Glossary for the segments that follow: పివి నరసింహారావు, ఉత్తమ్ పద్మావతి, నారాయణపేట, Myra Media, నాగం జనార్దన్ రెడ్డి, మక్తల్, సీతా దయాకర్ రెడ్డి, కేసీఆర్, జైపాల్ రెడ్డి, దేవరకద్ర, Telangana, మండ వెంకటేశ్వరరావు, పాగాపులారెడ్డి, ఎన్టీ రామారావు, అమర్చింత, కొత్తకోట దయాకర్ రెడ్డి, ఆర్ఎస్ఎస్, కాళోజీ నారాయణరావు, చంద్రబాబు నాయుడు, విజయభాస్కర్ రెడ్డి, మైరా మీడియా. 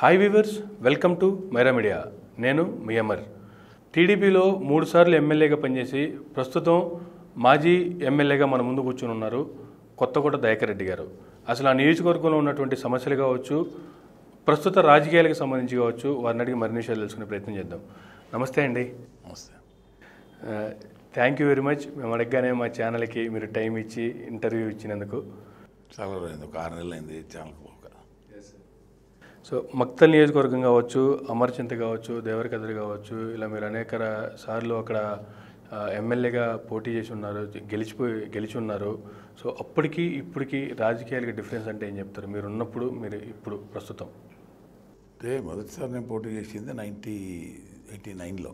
Hi viewers, welcome to మైరా మీడియా. నేను మీ అమర్. టీడీపీలో 3 సార్లు ఎమ్మెల్యేగా పనిచేసి ప్రస్తుతం మాజీ ఎమ్మెల్యేగా మన ముందు కూర్చొని ఉన్నారు కొత్తకోట దయాకర్ రెడ్డి గారు. అసలు ఆ నియోజకవర్గంలో ఉన్నటువంటి సమస్యలు కావచ్చు, ప్రస్తుత రాజకీయాలకు సంబంధించి కావచ్చు, వారిని అడిగి మరిన్ని విషయాలు తెలుసుకునే ప్రయత్నం చేద్దాం. నమస్తే అండి. నమస్తే. Thank you very much. మేము అడగగానే మా ఛానల్కి మీరు టైం ఇచ్చి ఇంటర్వ్యూ ఇచ్చినందుకు. చాలా రోజులైంది, ఒక 6 నెలలైంది ఛానల్. సో మక్తల్ నియోజకవర్గం కావచ్చు, అమర్చింత కావచ్చు, దేవరకద్రి కావచ్చు, ఇలా మీరు అనేక సార్లు అక్కడ ఎమ్మెల్యేగా పోటీ చేసి ఉన్నారు, గెలిచి ఉన్నారు. సో అప్పటికి ఇప్పటికి రాజకీయాలకి డిఫరెన్స్ అంటే ఏం చెప్తారు? మీరు ఉన్నప్పుడు, మీరు ఇప్పుడు, ప్రస్తుతం? అంటే మొదటిసారి నేను పోటీ చేసింది 1989లో.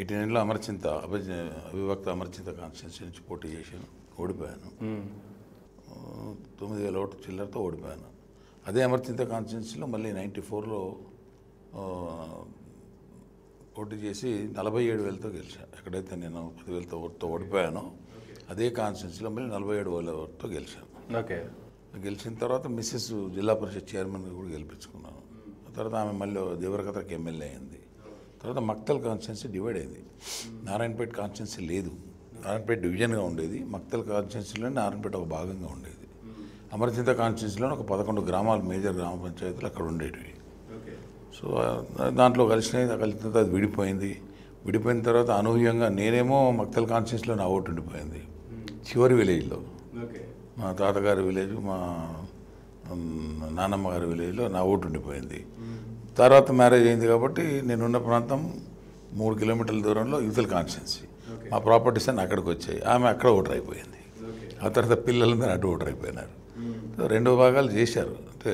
89లో అమర్చింత, అవిభక్త అమర్చింత కాన్స్టిట్యున్సీ నుంచి పోటీ చేశాను. ఓడిపోయాను. 9,000 ఓటు చిల్లరతో ఓడిపోయాను. అదే అమర్చింత కాన్స్టిట్యున్సీలో మళ్ళీ 94లో పోటీ చేసి 47,000తో గెలిచాను. ఎక్కడైతే నేను 10,000తో ఓడిపోయానో అదే కాన్స్టిట్యున్సీలో మళ్ళీ 47,000తో గెలిచాను. ఓకే. గెలిచిన తర్వాత మిస్సెస్ జిల్లా పరిషత్ చైర్మన్గా కూడా గెలిపించుకున్నాను. తర్వాత ఆమె మళ్ళీ దేవరకథకి ఎమ్మెల్యే అయింది. తర్వాత మక్తల్ కాన్స్టిట్యున్సీ డివైడ్ అయింది. నారాయణపేట కాన్స్టిట్యున్సీ లేదు. నారాయణపేట డివిజన్గా ఉండేది. మక్తల్ కాన్స్టిట్యున్సీలోనే నారాయణపేట ఒక భాగంగా ఉండేది. అమర్చింత కాన్స్టిట్యున్సీలో ఒక 11 గ్రామాలు, మేజర్ గ్రామ పంచాయతీలు అక్కడ ఉండేటివి. సో దాంట్లో కలిసిన తర్వాత అది విడిపోయింది. విడిపోయిన తర్వాత అనూహ్యంగా నేనేమో మక్తల్ కాన్స్టిట్యున్సీలో నా ఓటు ఉండిపోయింది. చివరి విలేజ్లో, మా తాతగారి విలేజ్, మా నానమ్మ గారి విలేజ్లో నా ఓటు ఉండిపోయింది. తర్వాత మ్యారేజ్ అయింది కాబట్టి నేనున్న ప్రాంతం 3 కిలోమీటర్ల దూరంలో యూతల్ కాన్స్టిట్యున్సీ. మా ప్రాపర్టీస్ అన్నీ అక్కడికి వచ్చాయి. ఆమె అక్కడ ఓటర్ అయిపోయింది. ఆ తర్వాత పిల్లలందరూ అటు ఓటర్ అయిపోయినారు. 2 భాగాలు చేశారు. అంటే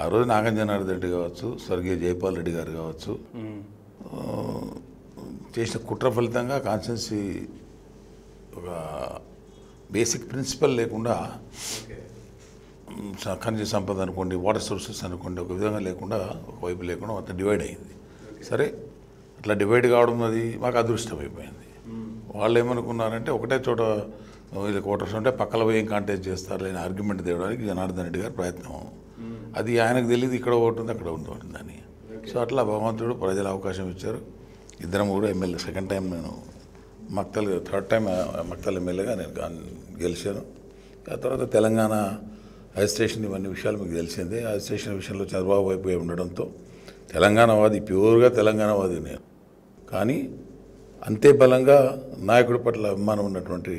ఆ రోజు నాగంజనార్దన్ రెడ్డి కావచ్చు, స్వర్గీయ జైపాల్ రెడ్డి గారు కావచ్చు, చేసిన కుట్ర ఫలితంగా కాన్స్టిట్యున్సీ ఒక బేసిక్ ప్రిన్సిపల్ లేకుండా, ఖనిజ సంపద అనుకోండి, వాటర్ సోర్సెస్ అనుకోండి, ఒక విధంగా లేకుండా, ఒకవైపు లేకుండా మొత్తం డివైడ్ అయింది. సరే, అట్లా డివైడ్ కావడం అది మాకు అదృష్టం అయిపోయింది. వాళ్ళు ఏమనుకున్నారంటే ఒకటే చోట వీళ్ళకి ఓటర్స్ ఉంటే పక్కల పోయి ఏం కాంటెస్ట్ చేస్తారు లేని ఆర్గ్యుమెంట్ తేవడానికి జనార్దన్ రెడ్డి గారి ప్రయత్నం. అది ఆయనకు తెలియదు, ఇక్కడ ఓటుంది అక్కడ ఉంటుందని. సో అట్లా భగవంతుడు ప్రజలు అవకాశం ఇచ్చారు. ఇద్దరం కూడా ఎమ్మెల్యే. సెకండ్ టైం నేను మక్తల్, థర్డ్ టైం మక్తల్ ఎమ్మెల్యేగా నేను గెలిచాను. ఆ తర్వాత తెలంగాణ అజిస్ట్రేషన్ ఇవన్నీ విషయాలు మీకు తెలిసిందే. అజిస్ట్రేషన్ విషయంలో చంద్రబాబు వైపు ఉండడంతో తెలంగాణవాది, ప్యూర్గా తెలంగాణవాది నేను. కానీ అంతే బలంగా నాయకుడి పట్ల అభిమానం ఉన్నటువంటి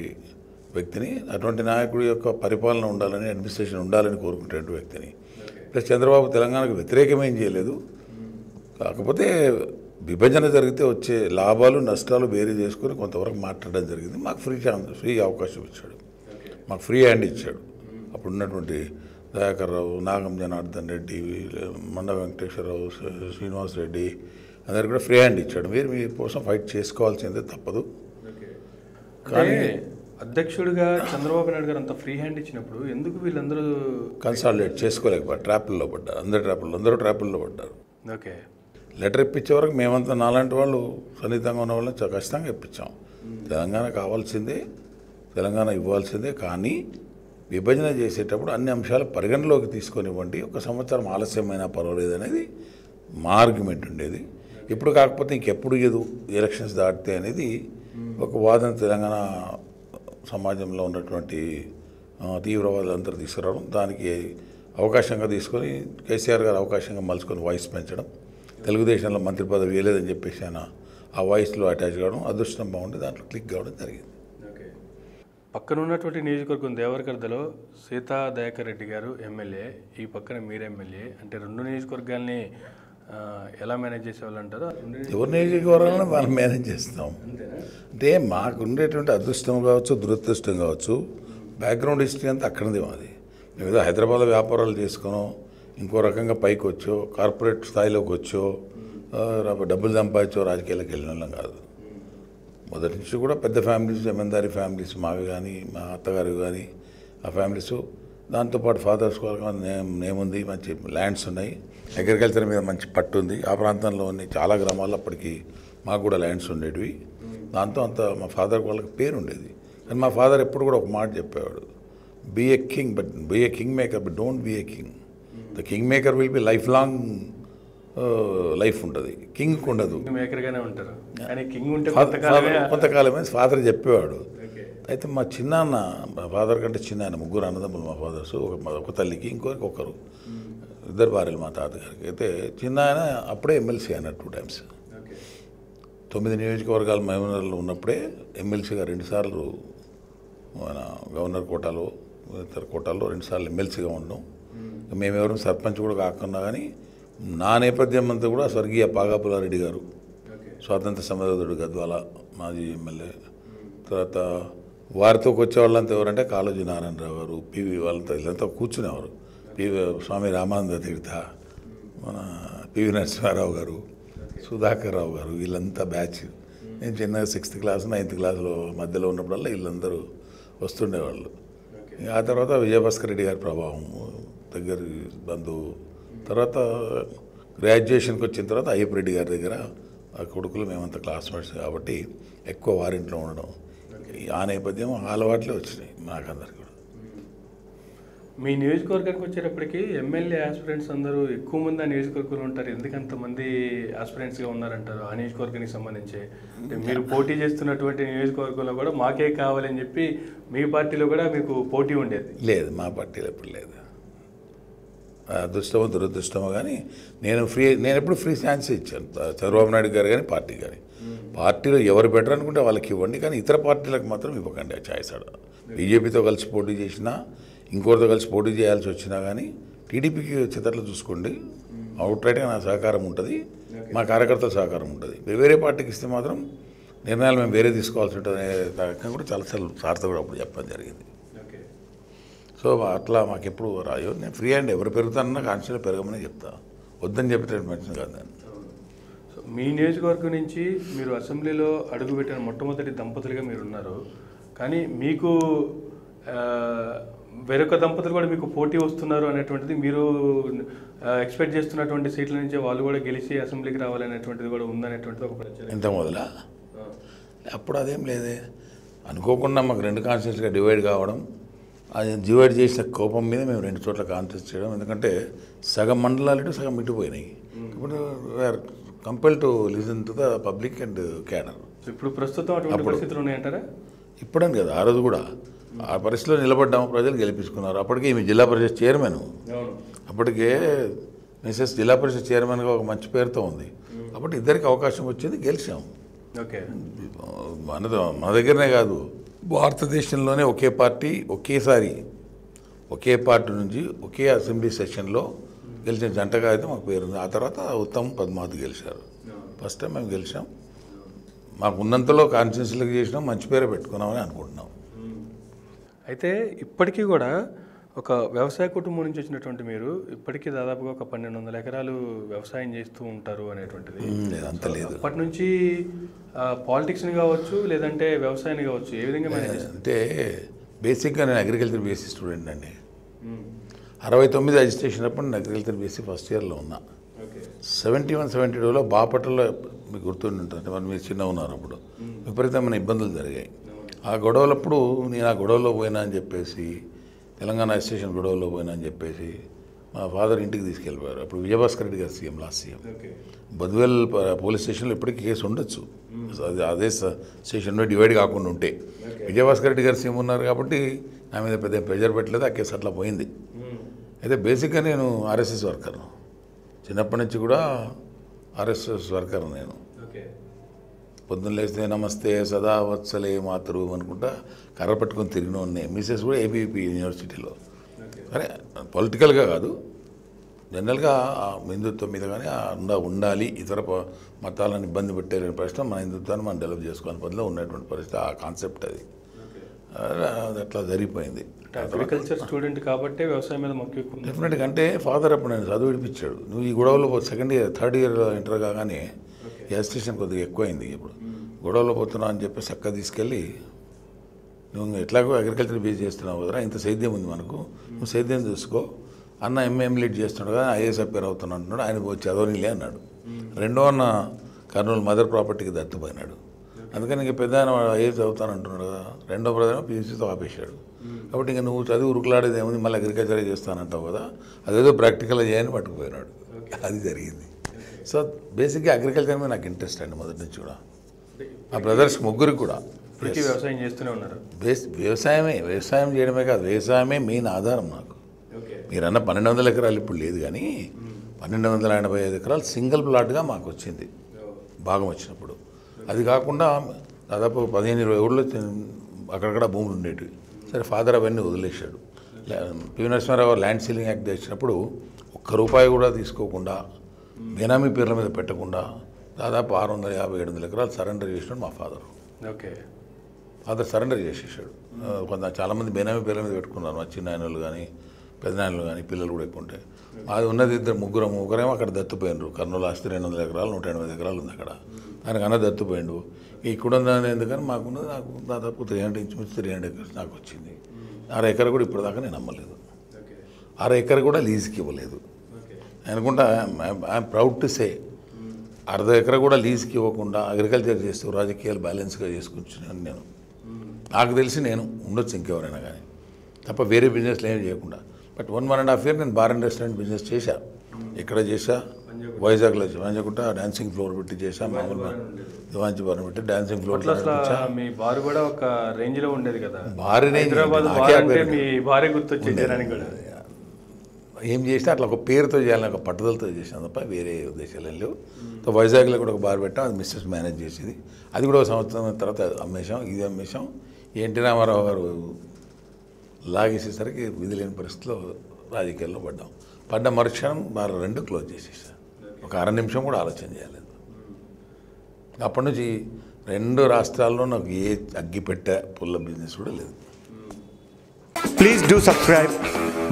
వ్యక్తిని, అటువంటి నాయకుడి యొక్క పరిపాలన ఉండాలని, అడ్మినిస్ట్రేషన్ ఉండాలని కోరుకునేటువంటి వ్యక్తిని. ప్లస్ చంద్రబాబు తెలంగాణకు వ్యతిరేకమేం చేయలేదు. కాకపోతే విభజన జరిగితే వచ్చే లాభాలు నష్టాలు బేరీ చేసుకుని కొంతవరకు మాట్లాడడం జరిగింది. మాకు ఫ్రీ అవకాశం ఇచ్చాడు, మాకు ఫ్రీ హ్యాండ్ ఇచ్చాడు. అప్పుడు ఉన్నటువంటి దయాకర్ రావు, నాగం జనార్దన్ రెడ్డి, మండ వెంకటేశ్వరరావు, శ్రీనివాస్ రెడ్డి అందరు కూడా ఫ్రీ హ్యాండ్ ఇచ్చాడు. మీరు మీ కోసం ఫైట్ చేసుకోవాల్సిందే, తప్పదు. కానీ అధ్యక్షుడిగా చంద్రబాబు నాయుడు గారు అంత ఫ్రీ హ్యాండ్ ఇచ్చినప్పుడు ఎందుకు వీళ్ళందరూ కన్సాలిడేట్ చేసుకోలేకపోయారు? ట్రాపుల్లో పడ్డారు. అందరూ ట్రాపుల్లో పడ్డారు. ఓకే. లెటర్ ఇప్పించే వరకు మేమంతా, నాలాంటి వాళ్ళు సన్నిహితంగా ఉన్న వాళ్ళని ఖచ్చితంగా ఇప్పించాం. తెలంగాణ కావాల్సిందే, తెలంగాణ ఇవ్వాల్సిందే. కానీ విభజన చేసేటప్పుడు అన్ని అంశాలు పరిగణలోకి తీసుకొనివ్వండి, 1 సంవత్సరం ఆలస్యమైనా పర్వాలేదు అనేది మా ఆర్గ్యుమెంట్ ఉండేది. ఇప్పుడు కాకపోతే ఇంకెప్పుడు ఏదో ఎలక్షన్స్ దాటితే అనేది ఒక వాదన తెలంగాణ సమాజంలో ఉన్నటువంటి తీవ్రవాదులందరూ తీసుకురావడం, దానికి అవకాశంగా తీసుకొని కేసీఆర్ గారు అవకాశంగా మలుచుకొని వాయిస్ పెంచడం, తెలుగుదేశంలో మంత్రి పదవి వేయలేదని చెప్పేసి ఆయన ఆ వాయిస్లో అటాచ్ కావడం అదృష్టం బాగుండి దాంట్లో క్లిక్ కావడం జరిగింది. ఓకే. పక్కన ఉన్నటువంటి నియోజకవర్గం దేవరకర్దలో సీతా దయాకర్ రెడ్డి గారు ఎమ్మెల్యే, ఈ పక్కన మీరు ఎమ్మెల్యే. అంటే 2 నియోజకవర్గాల్ని ఎలా మేనేజ్ చేసేవాళ్ళు అంటారు? 2 నియోజకవర్గాలను మనం మేనేజ్ చేస్తాం. అంటే మాకు ఉండేటువంటి అదృష్టం కావచ్చు, దురదృష్టం కావచ్చు, బ్యాక్గ్రౌండ్ హిస్టరీ అంతా అక్కడది మాది. మేము ఏదో హైదరాబాద్లో వ్యాపారాలు చేసుకున్నాం, ఇంకో రకంగా పైకి వచ్చో, కార్పొరేట్ స్థాయిలోకి వచ్చో, డబ్బులు సంపాదించో రాజకీయాలకు వెళ్ళిన వాళ్ళం కాదు. మొదటి నుంచి కూడా పెద్ద ఫ్యామిలీస్, జమీందారీ ఫ్యామిలీస్ మావి కానీ, మా అత్తగారు కానీ ఆ ఫ్యామిలీస్. దాంతోపాటు ఫాదర్స్ కూడా నేముంది, మంచి ల్యాండ్స్ ఉన్నాయి, అగ్రికల్చర్ మీద మంచి పట్టు ఉంది. ఆ ప్రాంతంలో ఉన్న చాలా గ్రామాల్లో అప్పటికి మాకు కూడా ల్యాండ్స్ ఉండేటివి. దాంతో అంత మా ఫాదర్ వాళ్ళకి పేరు ఉండేది. కానీ మా ఫాదర్ ఎప్పుడు కూడా ఒక మాట చెప్పేవాడు, be a king, but be a king maker, but don't be a king. The king maker will be life long life ఉంటుంది, కింగ్ ఉండదు. కొంతకాలమే ఫాదర్ చెప్పేవాడు. అయితే మా చిన్నాన్న, మా ఫాదర్ కంటే చిన్న ఆయన, ముగ్గురు అన్నదమ్ములు మా ఫాదర్స్, ఒక తల్లికి, ఇంకొకరికి ఒకరు, ఇద్దరు భార్యలు మా తాతగారికి. అయితే చిన్న ఆయన అప్పుడే ఎమ్మెల్సీ అయినారు 2 times. 9 నియోజకవర్గాలు మహబూబ్నగర్లో ఉన్నప్పుడే ఎమ్మెల్సీగా 2 సార్లు, మన గవర్నర్ కోటాలో, ఇతర కోటాలో 2 సార్లు ఎమ్మెల్సీగా ఉన్నాం. మేమెవరం సర్పంచ్ కూడా కాకుండా కానీ నా నేపథ్యం అంతా కూడా స్వర్గీయ పాగాపులారెడ్డి గారు, స్వాతంత్ర సమరయోధుడు, గద్వాల మాజీ ఎమ్మెల్యే. తర్వాత వారితో వచ్చేవాళ్ళంతా ఎవరంటే కాళోజీ నారాయణరావు గారు, పివి వాళ్ళంతా వీళ్ళంతా కూర్చునేవారు. పివి స్వామి రామానంద తీర్థ, మన పివి నరసింహారావు గారు, సుధాకర్ రావు గారు, వీళ్ళంతా బ్యాచ్. నేను చిన్నగా 6th class 9th classలో మధ్యలో ఉన్నప్పుడల్లా వీళ్ళందరూ వస్తుండేవాళ్ళు. ఆ తర్వాత విజయభాస్కర్ రెడ్డి గారి ప్రభావం, దగ్గర బంధువు. తర్వాత గ్రాడ్యుయేషన్కి వచ్చిన తర్వాత అయ్యప్ప రెడ్డి గారి దగ్గర, ఆ కొడుకులు మేమంతా క్లాస్మేట్స్ కాబట్టి ఎక్కువ వారింట్లో ఉండడం, ఆ నేపథ్యం అలవాట్లే వచ్చినాయి నాకందరికి కూడా. మీ నియోజకవర్గానికి వచ్చేటప్పటికి ఎమ్మెల్యే ఆస్పిరెంట్స్ అందరూ ఎక్కువ మంది ఆ నియోజకవర్గంలో ఉంటారు. ఎందుకంతమంది ఆస్పిరెంట్స్గా ఉన్నారంటారు ఆ నియోజకవర్గానికి సంబంధించి? మీరు పోటీ చేస్తున్నటువంటి నియోజకవర్గంలో కూడా మాకే కావాలని చెప్పి మీ పార్టీలో కూడా మీకు పోటీ ఉండేది? లేదు, మా పార్టీలో ఎప్పుడు లేదు. అదృష్టమో దురదృష్టమో కానీ నేను ఎప్పుడు ఫ్రీ ఛాన్స్ ఇచ్చాను. చంద్రబాబు నాయుడు గారు కానీ పార్టీ కానీ, పార్టీలో ఎవరు బెటర్ అనుకుంటే వాళ్ళకి ఇవ్వండి, కానీ ఇతర పార్టీలకు మాత్రం ఇవ్వకండి ఆ ఛాయిస్. ఆడ బీజేపీతో కలిసి పోటీ చేసినా, ఇంకోరితో కలిసి పోటీ చేయాల్సి వచ్చినా కానీ టీడీపీకి వచ్చేటట్లు చూసుకోండి. అవుట్ రైట్గా నా సహకారం ఉంటుంది, మా కార్యకర్తల సహకారం ఉంటుంది. వేరే పార్టీకి ఇస్తే మాత్రం నిర్ణయాలు మేము వేరే తీసుకోవాల్సి ఉంటుంది అనే కూడా చాలాసార్లు సార్తో కూడా అప్పుడు చెప్పడం జరిగింది. సో అట్లా మాకు ఎప్పుడు రాయో. నేను ఫ్రీ అండ్ ఎవరు పెరుగుతానన్నా కాన్స్టిట్యూషన్ పెరగమని చెప్తా, వద్దని చెప్పేటట్టు మనిషిని కాదు నేను. సో మీ నియోజకవర్గం నుంచి మీరు అసెంబ్లీలో అడుగుపెట్టిన మొట్టమొదటి దంపతులుగా మీరు ఉన్నారు. కానీ మీకు వేరొక దంపతులు కూడా మీకు పోటీ వస్తున్నారు అనేటువంటిది, మీరు ఎక్స్పెక్ట్ చేస్తున్నటువంటి సీట్ల నుంచి వాళ్ళు కూడా గెలిచి అసెంబ్లీకి రావాలనేటువంటిది కూడా ఉందనేటువంటిది ఒక ప్రచారం ఇంత మొదలా. అప్పుడు అదేం లేదే, అనుకోకుండా మాకు 2 కాన్స్టిట్యూన్సీగా డివైడ్ కావడం, అది డివైడ్ చేసిన కోపం మీద మేము 2 చోట్ల కాంటెస్ట్ చేయడం. ఎందుకంటే సగం మండలాలు ఇటు, సగం ఇటు పోయినాయి. ఇప్పుడు we are compel to listen to the public and cadre. ఇప్పుడు ప్రస్తుతం పరిస్థితులు ఉన్నాయంటారా? ఇప్పుడని కదా, ఆ రోజు కూడా ఆ పరిస్థితిలో నిలబడ్డాము, ప్రజలు గెలిపించుకున్నారు. అప్పటికే మీ జిల్లా పరిషత్ చైర్మన్, అప్పటికే మిసెస్ జిల్లా పరిషత్ చైర్మన్గా ఒక మంచి పేరుతో ఉంది. అప్పుడు ఇద్దరికి అవకాశం వచ్చింది, గెలిచాము. మన దగ్గరనే కాదు, భారతదేశంలోనే ఒకే పార్టీ ఒకేసారి ఒకే పార్టీ నుంచి ఒకే అసెంబ్లీ సెషన్లో గెలిచిన జంటగా అయితే మాకు పేరుంది. ఆ తర్వాత ఉత్తమ్ పద్మావతి గెలిచారు. ఫస్ట్ టైం మేము గెలిచాం. మాకు ఉన్నంతలో కాన్స్టిట్యున్సీలకు చేసినాం, మంచి పేరే పెట్టుకున్నామని అనుకుంటున్నాం. అయితే ఇప్పటికీ కూడా ఒక వ్యవసాయ కుటుంబం నుంచి వచ్చినటువంటి మీరు ఇప్పటికీ దాదాపుగా ఒక 1200 ఎకరాలు వ్యవసాయం చేస్తూ ఉంటారు అనేటువంటిది. అంత లేదు, అప్పటి నుంచి పాలిటిక్స్ని కావచ్చు, లేదంటే వ్యవసాయాన్ని కావచ్చు, ఏ విధంగా మేనేజ్? అంటే బేసిక్గా నేను అగ్రికల్చర్ బీఎస్సీ స్టూడెంట్ అండి. 69 అజిస్ట్రేషన్ అప్పుడు నేను అగ్రికల్చర్ బీఎస్సీ ఫస్ట్ ఇయర్లో ఉన్నా. 71, 72లో బాపట్లలో మీకు గుర్తుండి ఉంటుంది, మరి మీరు చిన్న ఉన్నారు అప్పుడు, విపరీతమైన ఇబ్బందులు జరిగాయి. ఆ గొడవలప్పుడు నేను ఆ గొడవలో పోయినా అని చెప్పేసి, తెలంగాణ అజిస్ట్రేషన్ గొడవలో పోయినా అని చెప్పేసి మా ఫాదర్ ఇంటికి తీసుకెళ్ళిపోయారు. అప్పుడు విజయభాస్కర్ రెడ్డి గారు CM, last CM. Badvel police స్టేషన్లో ఇప్పటికీ కేసు ఉండొచ్చు, అదే స్టేషన్లో డివైడ్ కాకుండా ఉంటే. విజయభాస్కర్ రెడ్డి గారు సీఎం ఉన్నారు కాబట్టి నా మీద పెద్ద ప్రెజర్ పెట్టలేదు, ఆ కేసు అట్లా పోయింది. అయితే బేసిక్గా నేను ఆర్ఎస్ఎస్ వర్కర్ను, చిన్నప్పటి నుంచి కూడా ఆర్ఎస్ఎస్ వర్కర్. నేను పొద్దున్న లేస్తే నమస్తే సదా వత్సలే మాతృ అనుకుంటా కర్ర పట్టుకొని తిరిగిన ఉన్నాయి. మిసెస్ కూడా ఏబీపీ యూనివర్సిటీలో, అరే పొలిటికల్గా కాదు, జనరల్గా హిందుత్వం మీద కానీ ఉండాలి. ఇతర మతాలను ఇబ్బంది పెట్టలేని పరిస్థితి, మన హిందుత్వాన్ని మనం డెవలప్ చేసుకోవాలని బదులు ఉన్నటువంటి పరిస్థితి, ఆ కాన్సెప్ట్ అది. అట్లా జరిగిపోయింది. అగ్రికల్చర్ స్టూడెంట్ కాబట్టి వ్యవసాయం మీద మక్కువ డెఫినెట్గా. అంటే ఫాదర్ అప్పుడు నేను చదువు విడిపించాడు. నువ్వు ఈ గొడవలో 2nd year 3rd year enter కాగానే అజిస్ట్రేషన్ కొద్దిగా ఎక్కువైంది. ఇప్పుడు గొడవలో పోతున్నా అని చెప్పి చక్కగా తీసుకెళ్ళి, నువ్వు ఎట్లాగో అగ్రికల్చర్ బేస్ చేస్తున్నావు కదరా, ఇంత సేద్యం ఉంది మనకు, నువ్వు సేద్యం చూసుకో. అన్న ఎంఏఎం లీడ్ చేస్తున్నాడు కదా, ఐఏఎస్ అప్పేర్ అవుతున్నా అంటున్నాడు, ఆయన వచ్చి చదవనిలే అన్నాడు. 2వ అన్న కర్నూలు మదర్ ప్రాపర్టీకి దత్తుపోయినాడు. అందుకని ఇంక పెద్ద ఆయన ఏ చదువుతానంటున్నాడు కదా, రెండో ప్రధాన పీఎస్సీతో ఆపేశాడు కాబట్టి ఇంకా నువ్వు చదివి ఉరుకులాడేది ఏముంది, మళ్ళీ అగ్రికల్చరే చేస్తానంటావు కదా, అదేదో ప్రాక్టికల్ చేయని పట్టుకుపోయినాడు. అది జరిగింది. సో బేసిక్గా అగ్రికల్చర్ మీద నాకు ఇంట్రెస్ట్ అండి మొదటి నుంచి కూడా, ఆ బ్రదర్స్ ముగ్గురికి కూడా. వ్యవసాయం చేస్తూనే ఉన్నారు. వ్యవసాయం చేయడమే కాదు, వ్యవసాయమే మెయిన్ ఆధారం నాకు. మీరన్న 1200 ఎకరాలు ఇప్పుడు లేదు కానీ 1285 ఎకరాలు సింగిల్ ప్లాట్గా మాకు వచ్చింది భాగం వచ్చినప్పుడు. అది కాకుండా దాదాపు 15-20 ఊళ్ళో అక్కడక్కడ భూములు ఉండేటివి. సరే ఫాదర్ అవన్నీ వదిలేశాడు. పివి నరసింహారావు land ceiling act తెచ్చినప్పుడు ₹1 కూడా తీసుకోకుండా బేనామీ పేర్ల మీద పెట్టకుండా దాదాపు 650-700 ఎకరాలు సరెండర్ చేసినాడు మా ఫాదర్. ఓకే, ఫాదర్ సరెండర్ చేసేసాడు. కొంత చాలామంది బేనామీ పేర్ల మీద పెట్టుకున్నారు, మా చిన్న ఆయనలు కానీ పెద్ద ఆయనలు కానీ, పిల్లలు కూడా ఎక్కువ ఉంటాయి. అది ఉన్నది ముగ్గురేమో అక్కడ దత్తుపోయినారు. కర్నూలు ఆస్తి 200 ఎకరాలు, 180 ఎకరాలు ఉంది అక్కడ. దానికి అన్న దత్తుపోయిండు. ఇక్కడ ఉన్నది ఎందుకని మాకున్నది నాకు దాదాపు 300 ఎకర్స్ నాకు వచ్చింది. 6 ఎకర కూడా ఇప్పుడు దాకా నేను అమ్మలేదు. 6 ఎకర కూడా లీజుకి ఇవ్వలేదు అనుకుంటా. ఐఎమ్ ప్రౌడ్ టు సే 0.5 ఎకర కూడా లీజుకి ఇవ్వకుండా అగ్రికల్చర్ చేస్తూ రాజకీయాలు బ్యాలెన్స్గా చేసుకుంటున్నాను నేను. నాకు తెలిసి నేను ఉండొచ్చు ఇంకెవరైనా కానీ, తప్ప వేరే బిజినెస్లు ఏమి చేయకుండా. బట్ 1.5 ఇయర్ నేను బార్ అండ్ రెస్టారెంట్ బిజినెస్ చేశా. ఎక్కడ చేశా, వైజాగ్లో పంజాగుట్ట డాన్సింగ్ ఫ్లోర్ పెట్టి చేశా. మామూలుగా దివాంచి బార్ పెట్టి డాన్సింగ్ ఫ్లోర్ కూడా ఏం చేసినా అట్లా ఒక పేరుతో చేయాలని ఒక పట్టుదలతో చేసాను తప్ప వేరే ఉద్దేశాలు లేవు. సో వైజాగ్లో కూడా ఒక బార్ పెట్టాం, అది మిస్సెస్ మేనేజ్ చేసేది. అది కూడా 1 సంవత్సరం తర్వాత అమ్మేశాం. ఇది అమ్మేశాం. ఎన్టీ రామారావు గారు లాగేసేసరికి విధి లేని పరిస్థితిలో రాజకీయాల్లో పడ్డ మరుక్షణం వారు 2 క్లోజ్ చేసేసారు. ఒక అర నిమిషం కూడా ఆలోచన చేయలేదు. అప్పటి నుంచి 2 రాష్ట్రాల్లో నాకు ఏ అగ్గిపెట్ట పుల్ల బిజినెస్ కూడా లేదు. Please do subscribe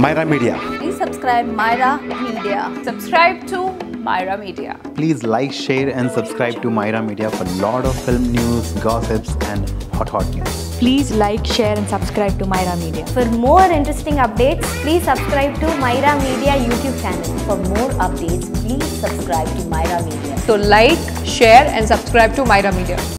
Myra Media. Please subscribe Myra Media. Subscribe to Myra Media. Please like, share and subscribe to Myra Media for lot of film news, gossips and hot news. Please like, share and subscribe to Myra Media. For more interesting updates, please subscribe to Myra Media YouTube channel. For more updates, please subscribe to Myra Media. So like, share and subscribe to Myra Media.